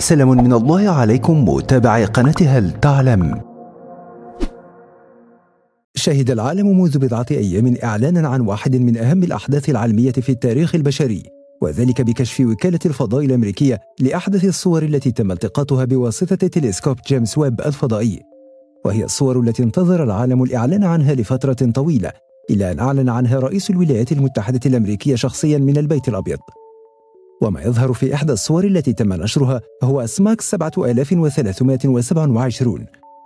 سلام من الله عليكم متابعي قناة هل تعلم. شهد العالم منذ بضعة أيام إعلاناً عن واحد من أهم الأحداث العلمية في التاريخ البشري، وذلك بكشف وكالة الفضاء الأمريكية لأحدث الصور التي تم التقاطها بواسطة تلسكوب جيمس ويب الفضائي، وهي الصور التي انتظر العالم الإعلان عنها لفترة طويلة، إلى أن أعلن عنها رئيس الولايات المتحدة الأمريكية شخصياً من البيت الأبيض. وما يظهر في إحدى الصور التي تم نشرها هو SMACS 7327،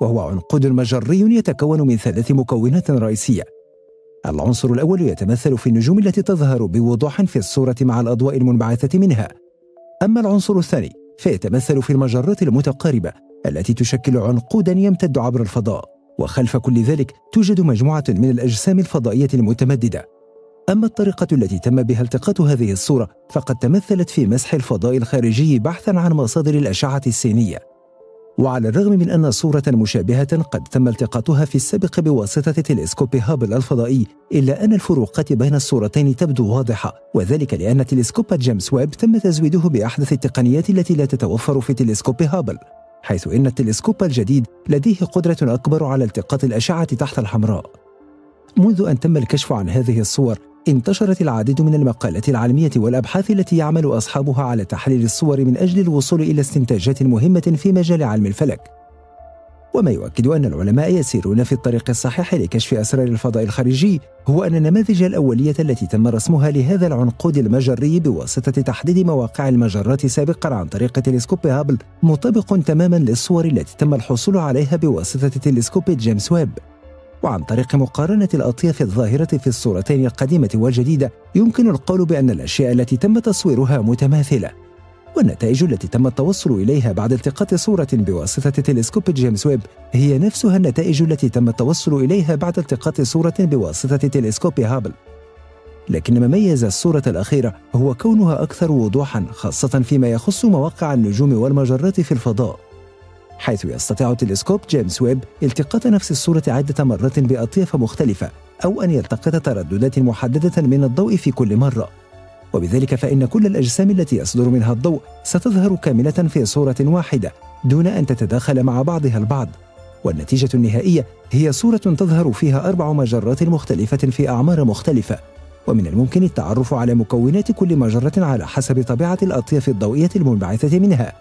وهو عنقود مجري يتكون من ثلاث مكونات رئيسية. العنصر الأول يتمثل في النجوم التي تظهر بوضوح في الصورة مع الأضواء المنبعثة منها. أما العنصر الثاني فيتمثل في المجرات المتقاربة التي تشكل عنقوداً يمتد عبر الفضاء، وخلف كل ذلك توجد مجموعة من الأجسام الفضائية المتمددة. أما الطريقة التي تم بها التقاط هذه الصورة فقد تمثلت في مسح الفضاء الخارجي بحثاً عن مصادر الأشعة السينية. وعلى الرغم من أن صورة مشابهة قد تم التقاطها في السابق بواسطة تلسكوب هابل الفضائي، إلا أن الفروقات بين الصورتين تبدو واضحة، وذلك لأن تلسكوب جيمس ويب تم تزويده بأحدث التقنيات التي لا تتوفر في تلسكوب هابل، حيث إن التلسكوب الجديد لديه قدرة أكبر على التقاط الأشعة تحت الحمراء. منذ أن تم الكشف عن هذه الصور انتشرت العديد من المقالات العلمية والأبحاث التي يعمل أصحابها على تحليل الصور من أجل الوصول إلى استنتاجات مهمة في مجال علم الفلك، وما يؤكد أن العلماء يسيرون في الطريق الصحيح لكشف أسرار الفضاء الخارجي هو أن النماذج الأولية التي تم رسمها لهذا العنقود المجري بواسطة تحديد مواقع المجرات سابقا عن طريق تلسكوب هابل مطابق تماما للصور التي تم الحصول عليها بواسطة تلسكوب جيمس ويب. وعن طريق مقارنة الأطياف الظاهرة في الصورتين القديمة والجديدة يمكن القول بأن الأشياء التي تم تصويرها متماثلة، والنتائج التي تم التوصل إليها بعد التقاط صورة بواسطة تلسكوب جيمس ويب هي نفسها النتائج التي تم التوصل إليها بعد التقاط صورة بواسطة تلسكوب هابل. لكن ما ميز الصورة الأخيرة هو كونها أكثر وضوحاً، خاصة فيما يخص مواقع النجوم والمجرات في الفضاء، حيث يستطيع تلسكوب جيمس ويب التقاط نفس الصورة عدة مرات بأطياف مختلفة، أو أن يلتقط ترددات محددة من الضوء في كل مرة، وبذلك فإن كل الأجسام التي يصدر منها الضوء ستظهر كاملة في صورة واحدة دون أن تتداخل مع بعضها البعض، والنتيجة النهائية هي صورة تظهر فيها أربع مجرات مختلفة في أعمار مختلفة، ومن الممكن التعرف على مكونات كل مجرة على حسب طبيعة الأطياف الضوئية المنبعثة منها.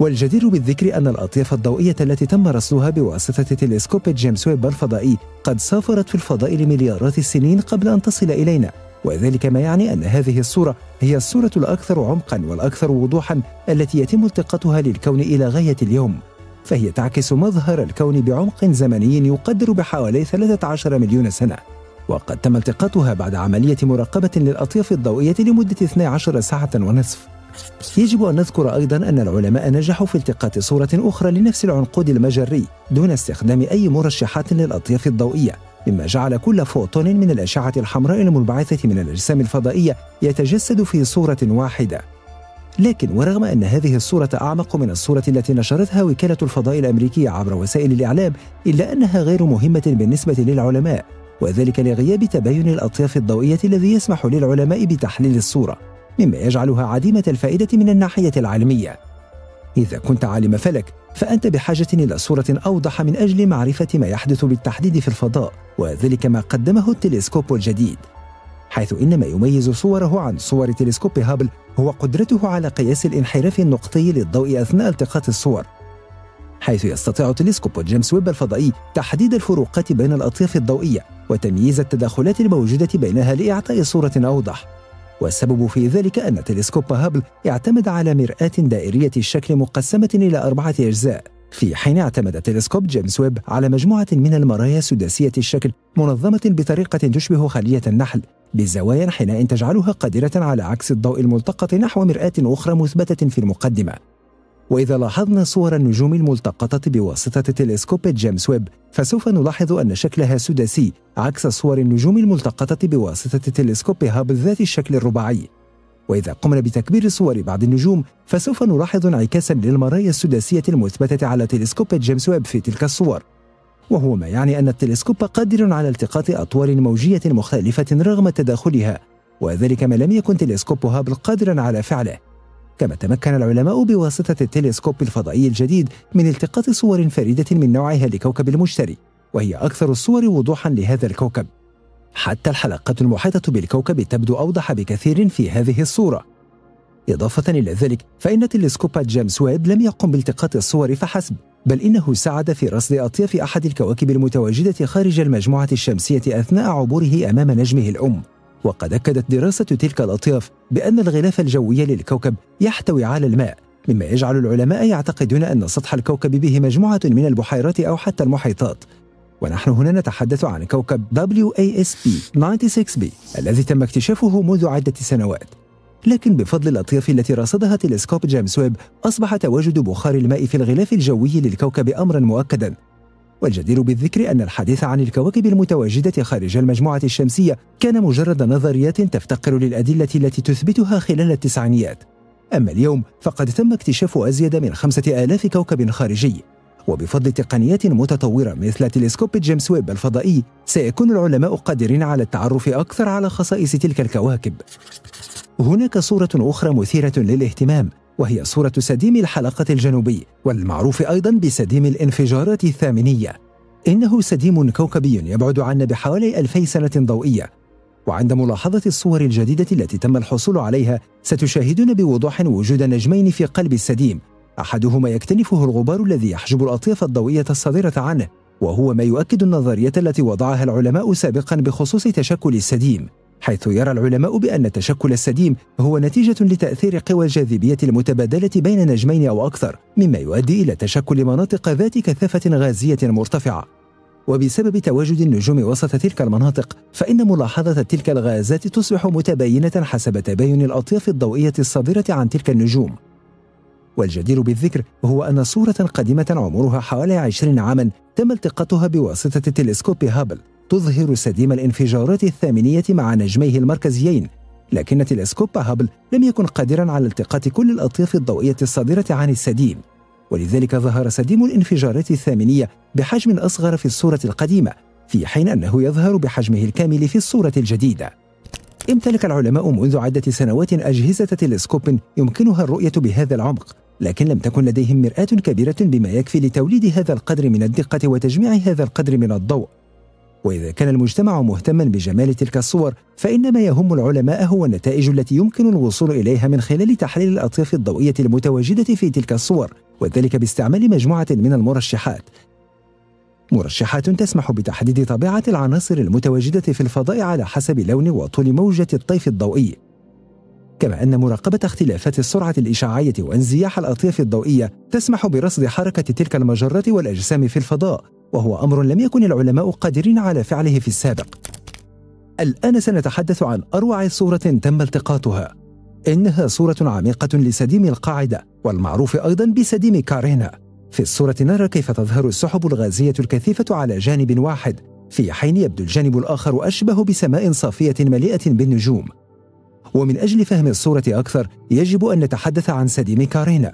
والجدير بالذكر أن الأطياف الضوئية التي تم رصدها بواسطة تلسكوب جيمس ويب الفضائي قد سافرت في الفضاء لمليارات السنين قبل أن تصل إلينا، وذلك ما يعني أن هذه الصورة هي الصورة الأكثر عمقاً والأكثر وضوحاً التي يتم التقاطها للكون إلى غاية اليوم، فهي تعكس مظهر الكون بعمق زمني يقدر بحوالي 13 مليون سنة، وقد تم التقاطها بعد عملية مراقبة للأطياف الضوئية لمدة 12 ساعة ونصف. يجب أن نذكر أيضاً أن العلماء نجحوا في التقاط صورة أخرى لنفس العنقود المجري دون استخدام أي مرشحات للأطياف الضوئية، مما جعل كل فوتون من الأشعة الحمراء المنبعثة من الأجسام الفضائية يتجسد في صورة واحدة. لكن ورغم أن هذه الصورة أعمق من الصورة التي نشرتها وكالة الفضاء الأمريكية عبر وسائل الإعلام، إلا أنها غير مهمة بالنسبة للعلماء، وذلك لغياب تباين الأطياف الضوئية الذي يسمح للعلماء بتحليل الصورة، مما يجعلها عديمة الفائدة من الناحية العلمية. إذا كنت عالم فلك فأنت بحاجة إلى صورة أوضح من أجل معرفة ما يحدث بالتحديد في الفضاء، وذلك ما قدمه التلسكوب الجديد، حيث إن ما يميز صوره عن صور تلسكوب هابل هو قدرته على قياس الانحراف النقطي للضوء أثناء التقاط الصور، حيث يستطيع تلسكوب جيمس ويب الفضائي تحديد الفروقات بين الأطياف الضوئية وتمييز التداخلات الموجودة بينها لإعطاء صورة أوضح. والسبب في ذلك أن تلسكوب هابل اعتمد على مرآة دائرية الشكل مقسمة إلى 4 أجزاء، في حين اعتمد تلسكوب جيمس ويب على مجموعة من المرايا سداسية الشكل منظمة بطريقة تشبه خلية النحل بزوايا حناء تجعلها قادرة على عكس الضوء الملتقط نحو مرآة أخرى مثبتة في المقدمة. وإذا لاحظنا صور النجوم الملتقطة بواسطة تلسكوب جيمس ويب فسوف نلاحظ أن شكلها سداسي عكس صور النجوم الملتقطة بواسطة تلسكوب هابل ذات الشكل الرباعي، وإذا قمنا بتكبير صور بعض النجوم فسوف نلاحظ انعكاسا للمرايا السداسية المثبتة على تلسكوب جيمس ويب في تلك الصور، وهو ما يعني أن التلسكوب قادر على التقاط أطوال موجية مختلفة رغم تداخلها، وذلك ما لم يكن تلسكوب هابل قادرا على فعله. كما تمكن العلماء بواسطة التلسكوب الفضائي الجديد من التقاط صور فريدة من نوعها لكوكب المشتري، وهي أكثر الصور وضوحاً لهذا الكوكب. حتى الحلقة المحيطة بالكوكب تبدو أوضح بكثير في هذه الصورة. إضافة إلى ذلك، فإن تلسكوب جيمس ويب لم يقم بالتقاط الصور فحسب، بل إنه ساعد في رصد أطياف أحد الكواكب المتواجدة خارج المجموعة الشمسية أثناء عبوره أمام نجمه الأم. وقد أكدت دراسة تلك الأطياف بأن الغلاف الجوي للكوكب يحتوي على الماء، مما يجعل العلماء يعتقدون أن سطح الكوكب به مجموعة من البحيرات أو حتى المحيطات. ونحن هنا نتحدث عن كوكب WASP 96B الذي تم اكتشافه منذ عدة سنوات، لكن بفضل الأطياف التي رصدها تلسكوب جيمس ويب أصبح تواجد بخار الماء في الغلاف الجوي للكوكب أمرا مؤكدا. والجدير بالذكر أن الحديث عن الكواكب المتواجدة خارج المجموعة الشمسية كان مجرد نظريات تفتقر للأدلة التي تثبتها خلال التسعينيات، أما اليوم فقد تم اكتشاف أزيد من 5000 كوكب خارجي. وبفضل تقنيات متطورة مثل تلسكوب جيمس ويب الفضائي، سيكون العلماء قادرين على التعرف أكثر على خصائص تلك الكواكب. هناك صورة أخرى مثيرة للاهتمام، وهي صورة سديم الحلقة الجنوبي، والمعروف أيضا بسديم الانفجارات الثامنية. إنه سديم كوكبي يبعد عنا بحوالي 2000 سنة ضوئية، وعند ملاحظة الصور الجديدة التي تم الحصول عليها ستشاهدون بوضوح وجود نجمين في قلب السديم، أحدهما يكتنفه الغبار الذي يحجب الأطياف الضوئية الصادرة عنه، وهو ما يؤكد النظرية التي وضعها العلماء سابقا بخصوص تشكل السديم، حيث يرى العلماء بأن تشكل السديم هو نتيجة لتأثير قوى الجاذبية المتبادلة بين نجمين أو أكثر، مما يؤدي إلى تشكل مناطق ذات كثافة غازية مرتفعة. وبسبب تواجد النجوم وسط تلك المناطق، فإن ملاحظة تلك الغازات تصبح متباينة حسب تباين الأطياف الضوئية الصادرة عن تلك النجوم. والجدير بالذكر هو أن صورة قديمة عمرها حوالي 20 عاماً تم التقاطها بواسطة تلسكوب هابل تظهر سديم الانفجارات الثامنية مع نجميه المركزيين، لكن تلسكوب هابل لم يكن قادراً على التقاط كل الأطياف الضوئية الصادرة عن السديم، ولذلك ظهر سديم الانفجارات الثامنية بحجم أصغر في الصورة القديمة، في حين أنه يظهر بحجمه الكامل في الصورة الجديدة. امتلك العلماء منذ عدة سنوات أجهزة تلسكوب يمكنها الرؤية بهذا العمق، لكن لم تكن لديهم مرآة كبيرة بما يكفي لتوليد هذا القدر من الدقة وتجميع هذا القدر من الضوء. وإذا كان المجتمع مهتما بجمال تلك الصور، فإن ما يهم العلماء هو النتائج التي يمكن الوصول إليها من خلال تحليل الأطياف الضوئية المتواجدة في تلك الصور، وذلك باستعمال مجموعة من المرشحات. مرشحات تسمح بتحديد طبيعة العناصر المتواجدة في الفضاء على حسب لون وطول موجة الطيف الضوئي، كما أن مراقبة اختلافات السرعة الإشعاعية وانزياح الأطياف الضوئية تسمح برصد حركة تلك المجرات والأجسام في الفضاء، وهو أمر لم يكن العلماء قادرين على فعله في السابق. الآن سنتحدث عن أروع صورة تم التقاطها. إنها صورة عميقة لسديم القاعدة، والمعروف أيضا بسديم كارينا. في الصورة نرى كيف تظهر السحب الغازية الكثيفة على جانب واحد، في حين يبدو الجانب الآخر أشبه بسماء صافية مليئة بالنجوم. ومن أجل فهم الصورة أكثر، يجب أن نتحدث عن سديم كارينا.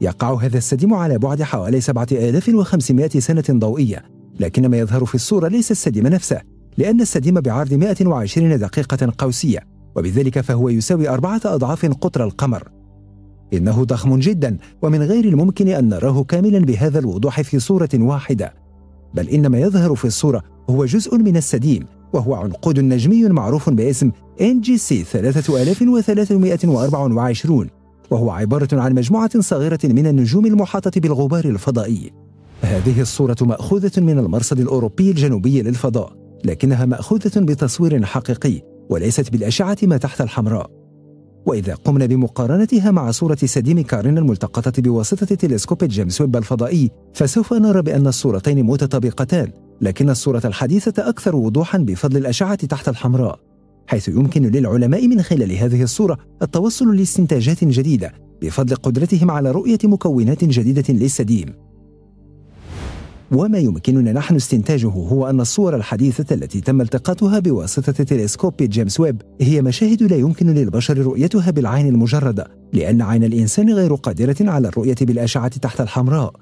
يقع هذا السديم على بعد حوالي 7500 سنة ضوئية، لكن ما يظهر في الصورة ليس السديم نفسه، لأن السديم بعرض 120 دقيقة قوسية، وبذلك فهو يساوي 4 أضعاف قطر القمر. إنه ضخم جدا، ومن غير الممكن أن نراه كاملا بهذا الوضوح في صورة واحدة، بل إن ما يظهر في الصورة هو جزء من السديم، وهو عنقود نجمي معروف باسم NGC 3324، وهو عبارة عن مجموعة صغيرة من النجوم المحاطة بالغبار الفضائي. هذه الصورة مأخوذة من المرصد الأوروبي الجنوبي للفضاء، لكنها مأخوذة بتصوير حقيقي وليست بالأشعة ما تحت الحمراء. وإذا قمنا بمقارنتها مع صورة سديم كارينا الملتقطة بواسطة تلسكوب جيمس ويب الفضائي، فسوف نرى بأن الصورتين متطابقتان، لكن الصورة الحديثة أكثر وضوحاً بفضل الأشعة تحت الحمراء، حيث يمكن للعلماء من خلال هذه الصورة التوصل لاستنتاجات جديدة بفضل قدرتهم على رؤية مكونات جديدة للسديم. وما يمكننا نحن استنتاجه هو أن الصور الحديثة التي تم التقاطها بواسطة تلسكوب جيمس ويب هي مشاهد لا يمكن للبشر رؤيتها بالعين المجردة، لأن عين الإنسان غير قادرة على الرؤية بالأشعة تحت الحمراء.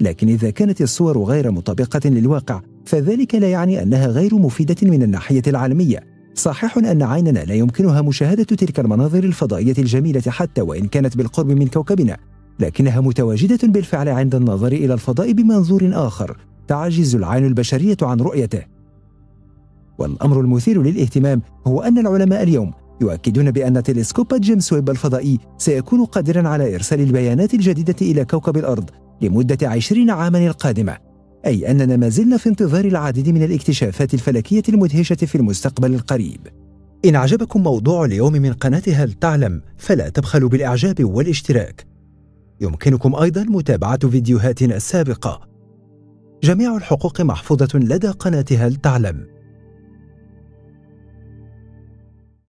لكن إذا كانت الصور غير مطابقة للواقع، فذلك لا يعني أنها غير مفيدة من الناحية العلمية، صحيح أن عيننا لا يمكنها مشاهدة تلك المناظر الفضائية الجميلة حتى وإن كانت بالقرب من كوكبنا، لكنها متواجدة بالفعل عند النظر إلى الفضاء بمنظور آخر تعجز العين البشرية عن رؤيته. والأمر المثير للاهتمام هو أن العلماء اليوم يؤكدون بأن تلسكوب جيمس ويب الفضائي سيكون قادرا على إرسال البيانات الجديدة إلى كوكب الأرض لمدة 20 عاماً القادمة، أي أننا ما زلنا في انتظار العديد من الاكتشافات الفلكية المدهشة في المستقبل القريب. إن عجبكم موضوع اليوم من قناة هل تعلم فلا تبخلوا بالإعجاب والاشتراك. يمكنكم أيضا متابعة فيديوهاتنا السابقة. جميع الحقوق محفوظة لدى قناة هل تعلم.